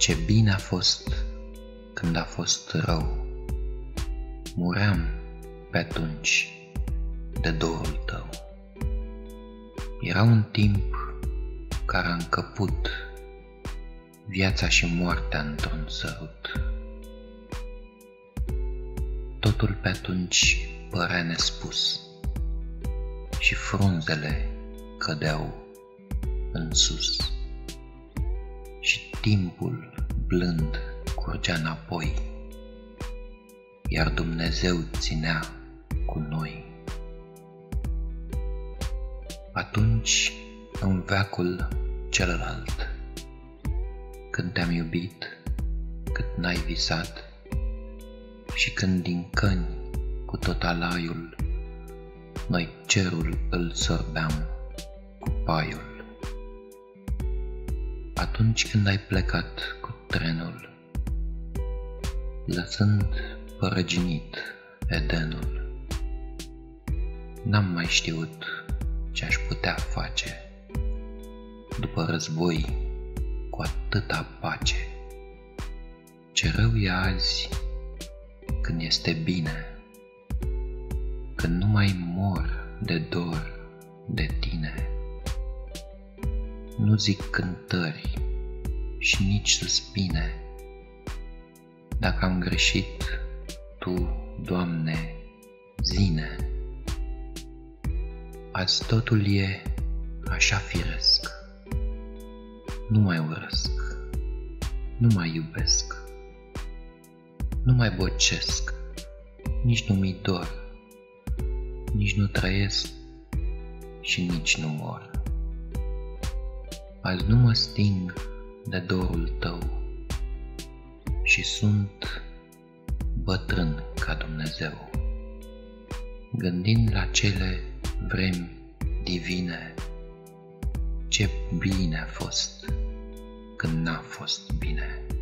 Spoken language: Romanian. Ce bine a fost când a fost rău, muream pe atunci de dorul tău. Era un timp care a încăput viața și moartea într-un sărut. Totul pe atunci părea nespus și frunzele cădeau în sus și timpul blând curgea înapoi, iar Dumnezeu ținea cu noi. Atunci, în veacul celălalt, când te-am iubit cât n-ai visat și când din căni cu tot alaiul noi cerul îl sărbeam cu paiul. Atunci când ai plecat cu trenul, lăsând părăginit Edenul, n-am mai știut ce-aș putea face după război cu atâta pace. Ce rău e azi când este bine, când nu mai mor de dor de tine. Nu zic cântări și nici suspine. Dacă am greșit, Tu, Doamne, zine. Azi totul e așa firesc. Nu mai urăsc, nu mai iubesc, nu mai bocesc, nici nu mi-i dor, nici nu trăiesc și nici nu mor. Azi nu mă sting de dorul tău și sunt bătrân ca Dumnezeu, gândind la cele vremi divine. Ce bine a fost când n-a fost bine.